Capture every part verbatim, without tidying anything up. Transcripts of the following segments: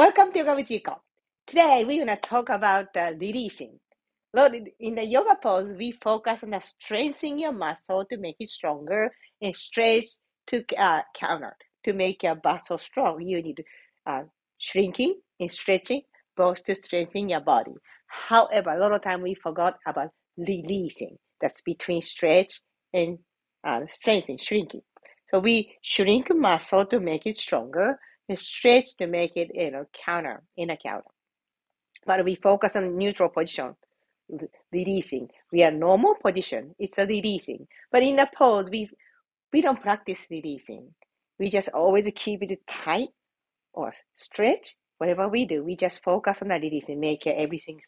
Welcome to Yoga with Yuko. Today we're going to talk about uh, releasing. In the yoga pose, we focus on the strengthening your muscle to make it stronger, and stretch to uh, counter to make your muscle strong. You need uh, shrinking and stretching both to strengthen your body. However, a lot of time we forgot about releasing. That's between stretch and uh, strengthening, shrinking. So we shrink muscle to make it stronger, stretch to make it, you know, counter, in a counter. But we focus on neutral position, releasing. We are normal position. It's a releasing. But in the pose, we we don't practice releasing. We just always keep it tight or stretch. Whatever we do, we just focus on the releasing, make everything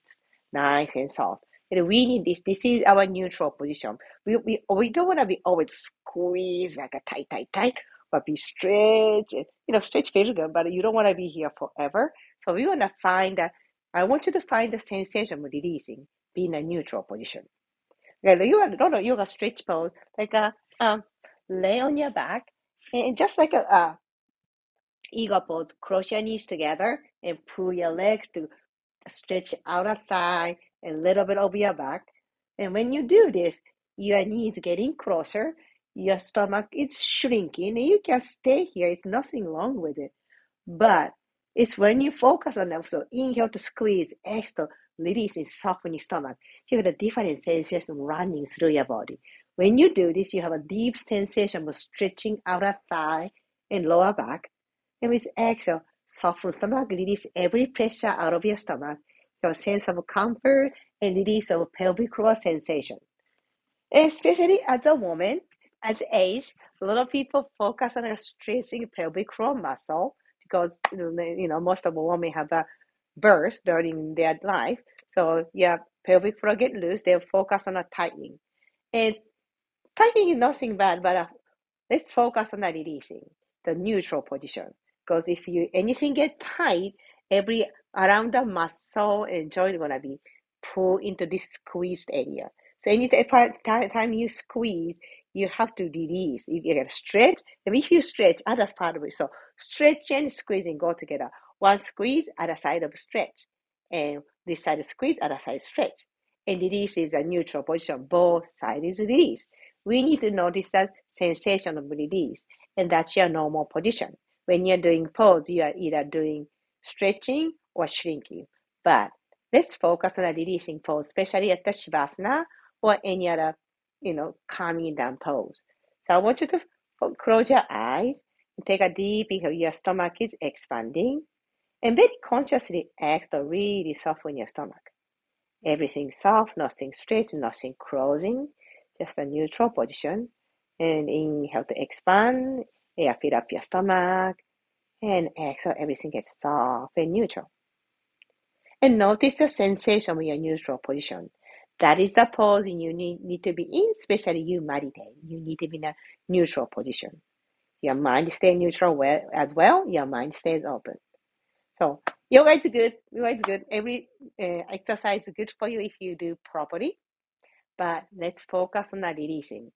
nice and soft. And we need this. This is our neutral position. We we, we don't want to be always squeezed like a tight, tight, tight. But be stretch, you know, stretch feels good, but you don't want to be here forever. So we want to find that, I want you to find the sensation of releasing, be in a neutral position. Like you are, no, no, you got stretch pose, like a, um, lay on your back, and just like a, uh, eagle pose, cross your knees together and pull your legs to stretch outer thigh and a little bit over your back. And when you do this, your knees getting closer, your stomach is shrinking, and you can stay here. It's nothing wrong with it. But it's when you focus on that. So inhale to squeeze, exhale, release, and soften your stomach. You get a different sensation running through your body. When you do this, you have a deep sensation of stretching outer thigh and lower back. And with exhale, soften stomach, release every pressure out of your stomach. You have a sense of comfort and release of pelvic floor sensation. Especially as a woman, as age, a lot of people focus on stressing pelvic floor muscle because, you know, most of the women have a birth during their life. So yeah, pelvic floor get loose, they focus on a tightening. And tightening is nothing bad, but uh, let's focus on the releasing, the neutral position. Because if you anything get tight, every around the muscle and joint gonna be pulled into this squeezed area. So any time you squeeze, you have to release. You get a stretch. And if you stretch, other part of it. So stretch and squeezing go together. One squeeze, other side of stretch. And this side squeeze, other side stretch. And release is a neutral position. Both sides is release. We need to notice that sensation of release. And that's your normal position. When you're doing pose, you are either doing stretching or shrinking. But let's focus on the releasing pose, especially at the Shivasana or any other, you know, calming down pose. So I want you to close your eyes and take a deep inhale. Your stomach is expanding, and very consciously exhale, really soften your stomach. Everything soft, nothing stretched, nothing closing, just a neutral position. And inhale to expand, air fill up your stomach, and exhale, everything gets soft and neutral. And notice the sensation of your neutral position. That is the pose you need, need to be in, especially you meditate. You need to be in a neutral position. Your mind stays neutral well, as well. Your mind stays open. So yoga is good. Yoga is good. Every uh, exercise is good for you if you do properly. But let's focus on the releasing.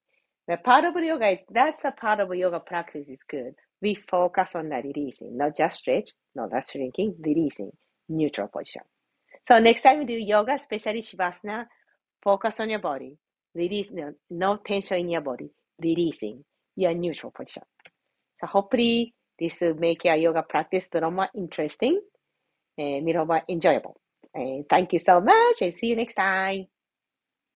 The part of yoga is, that's the part of yoga practice is good. We focus on the releasing, not just stretch, not just shrinking, releasing, neutral position. So next time you do yoga, especially Shavasana, focus on your body, release, no, no tension in your body, releasing your neutral position. So hopefully this will make your yoga practice a little more interesting and a little more enjoyable. And thank you so much, and see you next time.